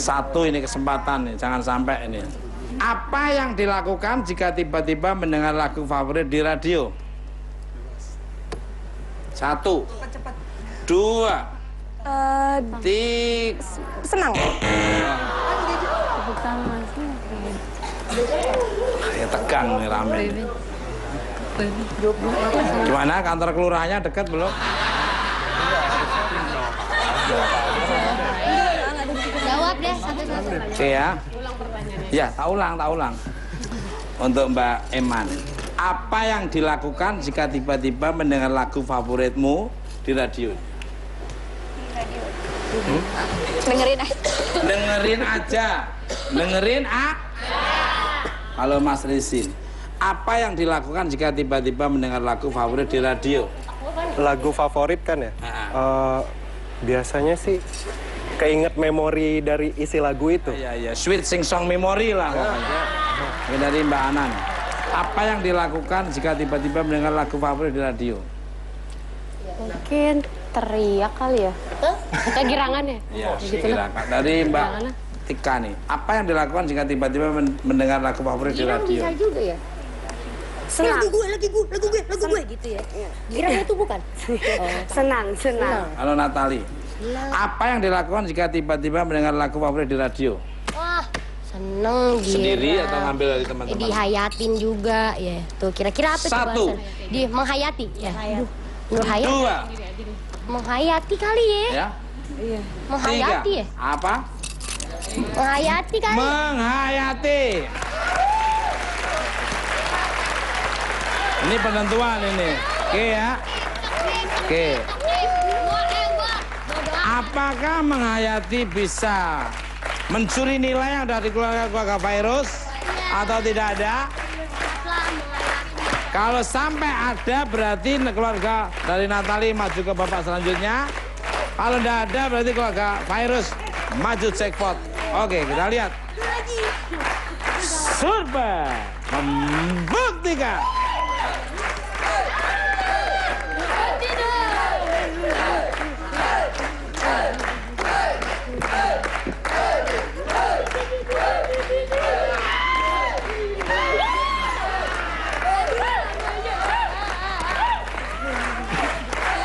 Satu ini kesempatan nih, jangan sampai ini. Apa yang dilakukan jika tiba-tiba mendengar lagu favorit di radio? 1. Cepat. 2. Senang. Bukan masih. Ya tegang nih rame. Gimana kantor kelurahannya dekat belum? Jawab deh satu-satu. Oke ya. Ya, tak ulang. Untuk Mbak Emma. Apa yang dilakukan jika tiba-tiba mendengar lagu favoritmu di radio? Dengerin aja. Halo Mas Rizi, apa yang dilakukan jika tiba-tiba mendengar lagu favorit di radio? Lagu favorit kan ya? Biasanya sih keinget memori dari isi lagu itu. Iya, sweet sing song memory lah pokoknya. Ini dari Mbak Anna. Apa yang dilakukan jika tiba-tiba mendengar lagu favorit di radio? Mungkin teriak kali ya? Kayak girangan ya? Iya, gitu girangan. Dari Mbak Tika nih, apa yang dilakukan jika tiba-tiba mendengar lagu favorit di radio? Bisa juga ya? Senang. Lagu gue, gitu ya? Girang itu bukan? Senang. Halo Natalie, apa yang dilakukan jika tiba-tiba mendengar lagu favorit di radio? Wah, seneng girang. Sendiri atau ngambil dari teman-teman? Dihayatin juga, ya. Tuh, kira-kira apa itu? 1. Menghayati, ya? Menghayati. 2. Menghayati kali ya? Iya. Menghayati ya? Apa? Menghayati kali. Menghayati. Ini penentuan ini. Oke ya. Oke. Apakah menghayati bisa mencuri nilai yang dari keluarga Fairuz atau tidak ada? Kalau sampai ada berarti keluarga dari Natalie maju ke babak selanjutnya. Kalau tidak ada berarti keluarga Fairuz maju jackpot. Oke, kita lihat. Survei membuktikan.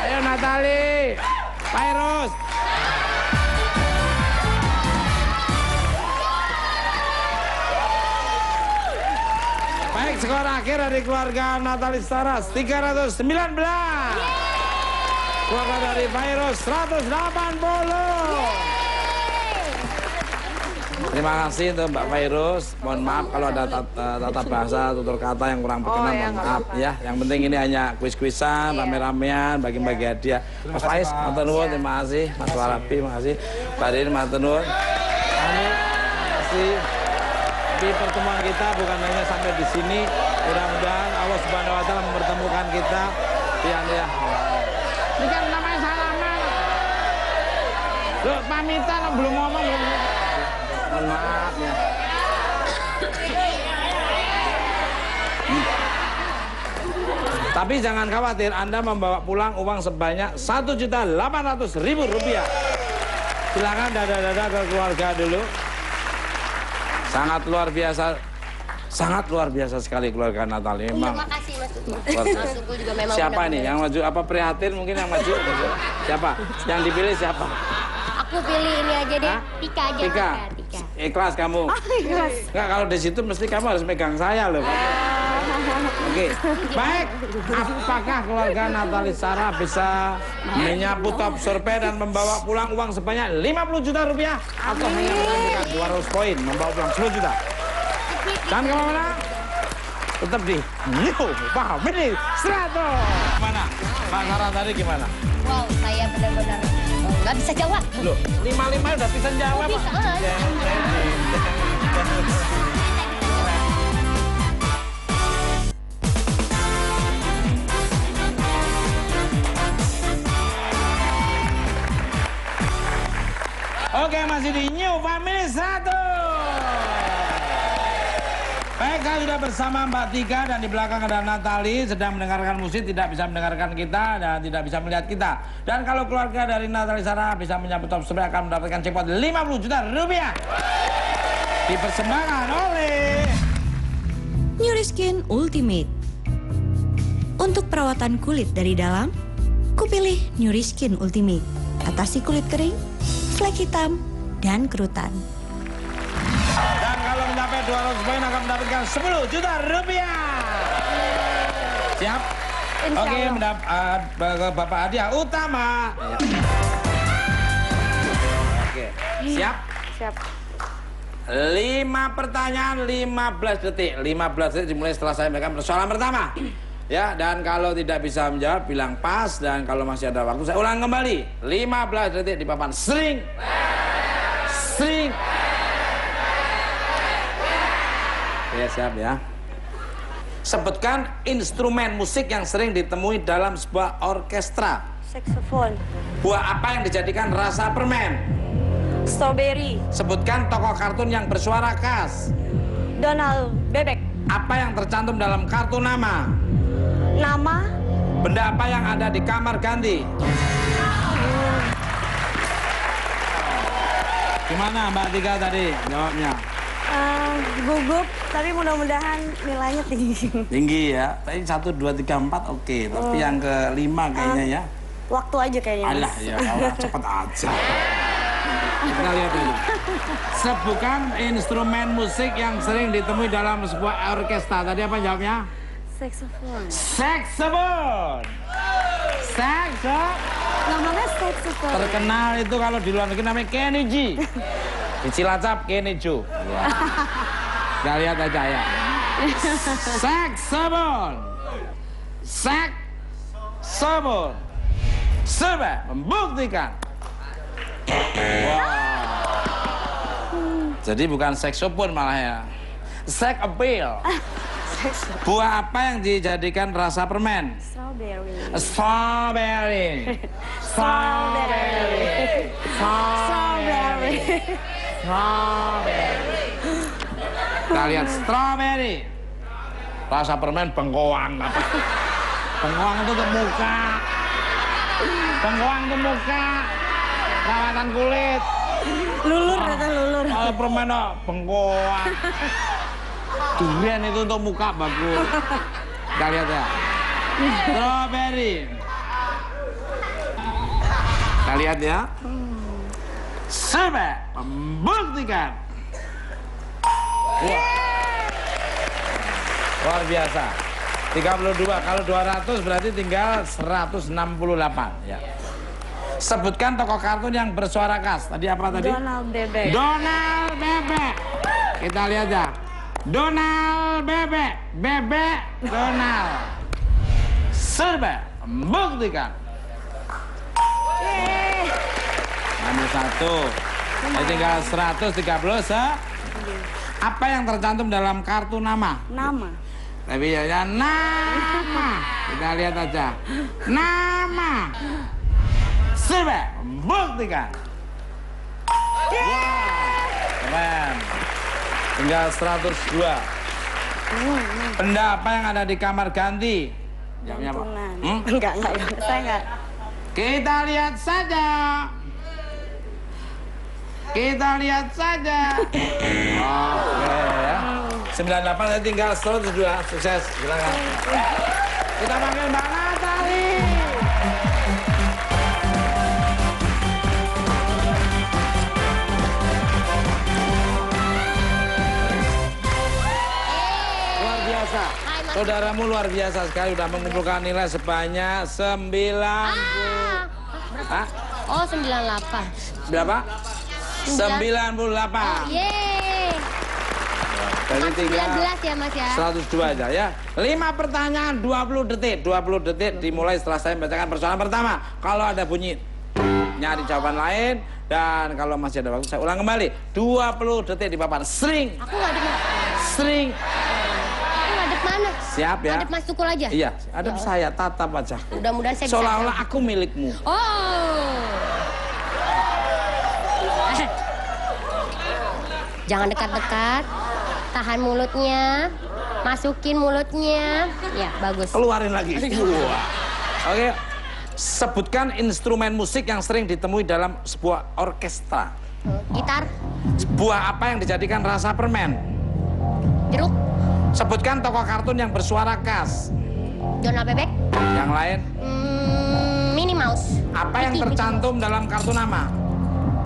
Ayo Natalie, Fairuz. Skor akhir dari keluarga Natalie Sarah 319. Keluarga dari Fairuz 180. Terima kasih untuk Mbak Fairuz. Mohon maaf kalau ada tata bahasa, tutur kata yang kurang berkenan. Mohon maaf ya. Yang penting ini hanya kuis-kuisan, rame-ramean, bagi-bagi hadiah. Mas Faiz, matur nuwun, terima kasih. Mas Farabi, terima kasih. Mbak Ririn, matur nuwun. Terima kasih. Di pertemuan kita bukan hanya sampai di sini, mudah-mudahan Allah Subhanahu Wa Taala mempertemukan kita di Anda. Bukan namanya salaman. Lo pamitan belum ngomong. Mohon maaf ya. Tapi jangan khawatir, Anda membawa pulang uang sebanyak Rp1.800.000. Silakan dada-dada ke keluarga dulu. Sangat luar biasa Sangat luar biasa sekali keluarga Natalie. Memang. Terima kasih Mas Tukul. Mas Tukul juga memang. Siapa nih yang maju? Apa prihatin mungkin yang maju? Siapa? Yang dipilih siapa? Aku pilih ini aja deh. Hah? Tika aja. Tika. Tika. Ikhlas kamu. Oh, ikhlas. Enggak, kalau di situ mesti kamu harus megang saya loh. Oke, baik. Apakah keluarga Natalie Sarah bisa menyapu top survei dan membawa pulang uang sebanyak 50 juta rupiah atau hanya menggantikan 200 poin membawa pulang 10 juta? Dan kemana? Tetap di New Famili 100. Mana? Mbak Sarah tadi gimana? Wow, saya benar-benar nggak bisa jawab. Loh, 55 udah bisa jawab. Bisa. Oke, masih di New Famili 100. Baik, saya sudah bersama Mbak Tika dan di belakang ada Natalie sedang mendengarkan musik, tidak bisa mendengarkan kita dan tidak bisa melihat kita. Dan kalau keluarga dari Natalie Sarah bisa menyambut top survei akan mendapatkan jackpot 50 juta rupiah. Dipersembahkan oleh New Skin Ultimate. Untuk perawatan kulit dari dalam, kupilih New Skin Ultimate. Atasi kulit kering, flek hitam, dan kerutan. Dan kalau mencapai 200 poin akan mendapatkan 10 juta rupiah. Siap? Oke, mendapat Bapak hadiah utama. Oke, siap? Siap. 5 pertanyaan, 15 detik. 15 detik dimulai setelah saya memberikan persoalan pertama. Ya, dan kalau tidak bisa menjawab, bilang pas. Dan kalau masih ada waktu, saya ulang kembali. 15 detik di papan. Sering. Sering. Ya, siap ya. Sebutkan instrumen musik yang sering ditemui dalam sebuah orkestra. Saksofon. Buah apa yang dijadikan rasa permen? Strawberry. Sebutkan tokoh kartun yang bersuara khas. Donald Bebek. Apa yang tercantum dalam kartu nama? Nama. Benda apa yang ada di kamar ganti? Gimana Mbak Tika tadi jawabnya? Gugup, tapi mudah-mudahan nilainya tinggi. Tinggi ya. Tadi 1, 2, 3, 4 oke. Tapi yang ke-5 kayaknya ya. Waktu aja kayaknya. Alah ya, Allah, cepet aja. Kita lihat dulu. Sebutkan instrumen musik yang sering ditemui dalam sebuah orkestra. Tadi apa jawabnya? Saksofon. Saksofon. Saksofon. Namanya saksofon. Terkenal itu kalau di luar negeri namanya Kenny G. Di Cilacap Kenny Chu. Kita lihat aja ya. Saksofon. Saksofon. Coba membuktikan. Wow. Jadi bukan saksofon malah ya. Sax appeal. Buah apa yang dijadikan rasa permen? Strawberry. Strawberry. Strawberry. Strawberry. Strawberry. Kita lihat strawberry. Rasa permen bengkoang. Bengkoang itu ke muka. Bengkoang ke muka. Rawatan kulit. Lulur kata lulur. Kalau permen oh, bengkoang. Durian itu untuk muka bagus. Kita lihat ya. Strawberry. Kita lihat ya. Sampai membuktikan. Wah. Luar biasa. 32. Kalau 200 berarti tinggal 168 ya. Sebutkan tokoh kartun yang bersuara khas. Tadi apa tadi? Donald Bebek. Donald Bebek. Kita lihat ya. Donald Bebek, Bebek Donald. Serba membuktikan. Nomor 1. Saya tinggal 130 se. Apa yang tercantum dalam kartu nama? Nama. Tapi ya nama. Kita lihat aja. Nama. Serba membuktikan. Keren. Tinggal 102. Benda apa yang ada di kamar ganti? Jawabnya apa? Enggak. Saya enggak. Kita lihat saja. Kita lihat saja. Oke ya. 98 saya tinggal 102. Sukses. Silakan. Kita panggil Mbak Natalie. Luar biasa. Saudaramu luar biasa sekali. Sudah mengumpulkan nilai sebanyak 90. Hah? Oh, 98. Berapa? 98. Yeay. Jadi 19 ya Mas ya. 102 aja ya. 5 pertanyaan 20 detik. 20 detik dimulai setelah saya bacakan persoalan pertama. Kalau ada bunyi nyari jawaban lain dan kalau masih ada waktu saya ulang kembali. 20 detik di papan. Sering. Aku ngadep. Sering. Aku ngadep mana? Siap ya. Ngadep Mas Tukul aja. Iya, ngadep saya, tatap wajahku. Mudah-mudahan saya bisa. Seolah-olah aku milikmu. Oh. Jangan dekat-dekat, tahan mulutnya, masukin mulutnya, ya bagus. Keluarin lagi. Oke, sebutkan instrumen musik yang sering ditemui dalam sebuah orkestra. Gitar. Buah apa yang dijadikan rasa permen? Jeruk. Sebutkan tokoh kartun yang bersuara khas. Donald Bebek. Yang lain? Minnie Mouse. Apa yang tercantum dalam kartu nama?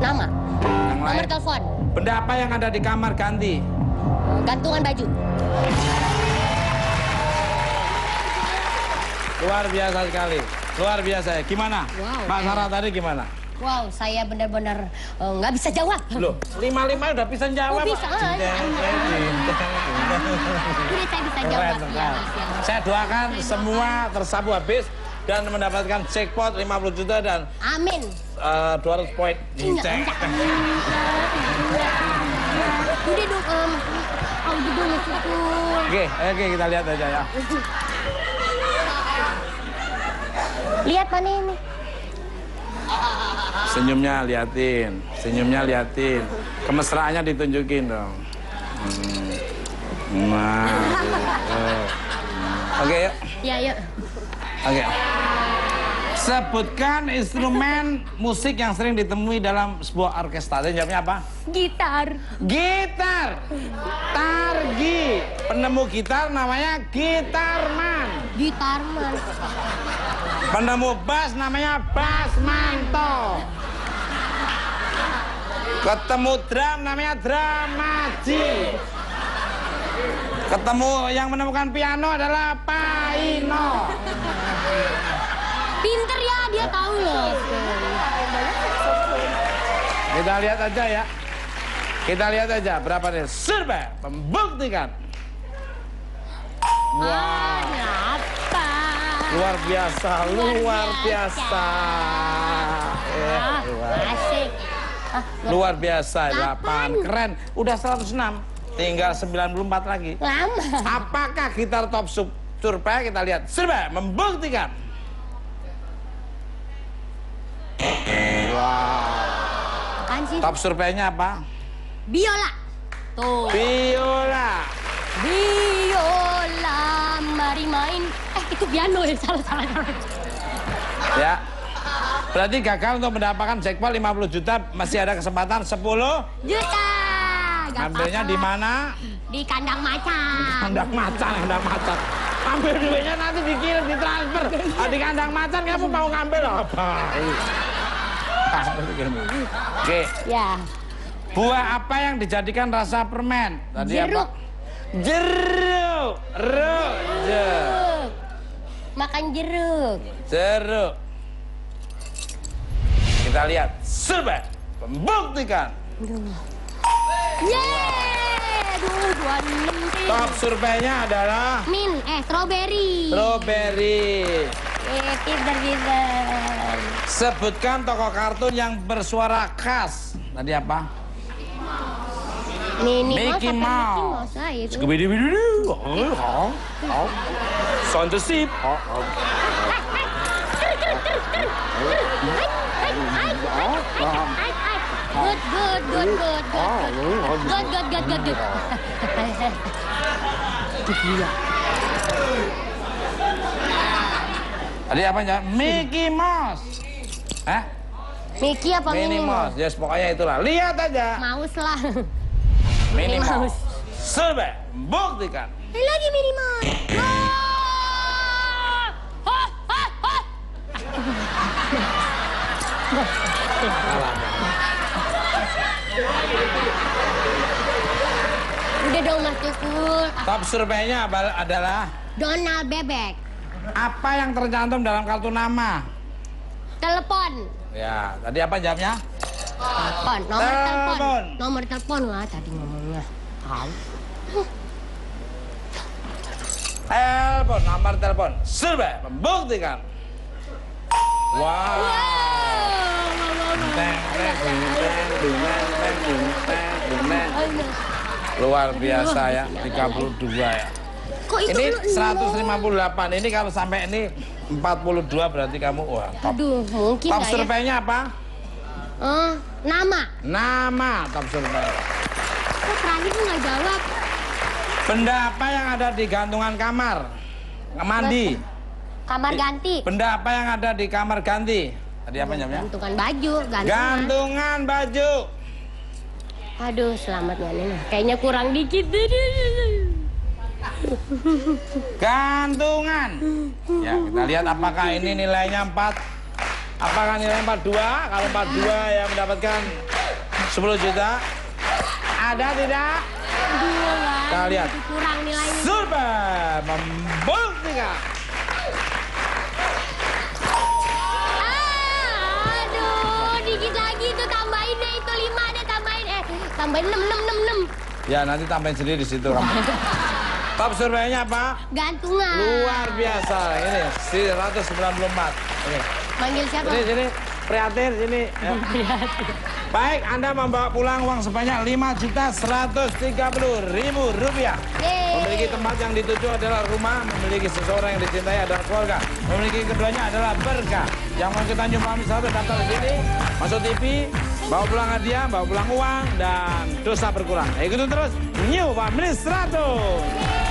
Nama. Yang lain? Nomor telepon. Benda apa yang ada di kamar ganti? Gantungan baju. Luar biasa sekali. Luar biasa ya. Gimana? Wow, Mbak Sarah tadi gimana? Wow, saya benar-benar nggak bisa jawab. Loh, 55 udah bisa jawab. Bisa. Ini saya bisa jawab. Ya, saya doakan semua tersabu habis dan mendapatkan jackpot 50 juta dan amin 200 poin dicek. Udah dong, Oke, kita lihat aja ya. Lihat mana ini? Senyumnya liatin, kemesraannya ditunjukin dong. Nah, oke yuk. Ya yuk. Oke. Sebutkan instrumen musik yang sering ditemui dalam sebuah orkestra. Jawabnya apa? Gitar. Gitar. Targi. Penemu gitar namanya gitarman. Gitarman. Penemu bass namanya bassmanto. Ketemu drum namanya dramaji. Ketemu yang menemukan piano adalah Paino. Pinter ya, dia tahu loh. Kita lihat aja ya. Kita lihat aja berapa nih. Survei membuktikan. Wow. Luar biasa, luar biasa. Asik. Luar biasa, 8. Keren, udah 106. Tinggal 94 lagi. Lama. Apakah gitar top survei? Kita lihat. Survei membuktikan. Wow. Top surveinya apa? Biola. Tuh. Biola. Biola mari main. Itu piano ya, salah. Ya. Berarti gagal untuk mendapatkan jackpot 50 juta, masih ada kesempatan 10 juta. Ambilnya di mana? Di kandang macan. Kandang macan. Ambil duitnya nanti dikirim, ditransfer. Di kandang macan kamu mau ngambil apa? Oke. Ya. Buah apa yang dijadikan rasa permen? Tadi jeruk. Apa? Jeruk. Jeruk. Makan jeruk. Jeruk. Kita lihat. Survei membuktikan. Yeay, 226. Top surveinya adalah strawberry. Strawberry. Pinter. Sebutkan tokoh kartun yang bersuara khas. Tadi apa? Mickey Mouse. Scooby-Doo. Sound the Sheep. Good. Tadi apa ya? Mickey Mouse. Hah? Mickey apa Minnie Mouse? Yes, pokoknya itulah. Lihat aja. Mouse lah. Minnie Mouse. Sebe, buktikan. Lagi minimal. Udah dong Mas Tukul. Top surveinya adalah Donald Bebek. Apa yang tercantum dalam kartu nama? Telepon. Ya, tadi apa jawabnya? Telepon. Nomor telepon. Nomor telepon lah tadi ngomongnya. Telepon, nomor telepon. Survei membuktikan. Wow. Luar biasa ya, 32 ya. Ini 158, ini kalau sampai ini 42 berarti kamu wah top. Aduh, mungkin top surveinya ya? Apa? Nama. Nama top survei. Kok terakhir tuh nggak jawab? Benda apa yang ada di gantungan kamar? Mandi. Kamar ganti. Benda apa yang ada di kamar ganti? Tadi apa namanya? Gantungan baju. Gantungan baju. Aduh, selamat ya Nena. Kayaknya kurang dikit. Gantungan. Ya, kita lihat apakah ini nilainya 4. Apakah nilainya 42? Kalau 42 yang mendapatkan 10 juta. Ada tidak? Kita lihat. Kurang nilainya. Super membuktikan. Aduh, dikit lagi itu tambahin deh itu 5 deh tambahin tambahin 6. Ya, nanti tambahin sendiri di situ. Top surveinya apa? Gantungan. Luar biasa. Ini 194. Oke. Manggil siapa? Sini. Prihatin sini. Ya. Baik, Anda membawa pulang uang sebanyak Rp5.130.000. Memiliki tempat yang dituju adalah rumah, memiliki seseorang yang dicintai adalah keluarga, memiliki keduanya adalah berkah. Yang mau kita nyumbang misalnya daftar di sini, masuk TV, bawa pulang hadiah, bawa pulang uang dan dosa berkurang. Ikutin terus New Famili 100.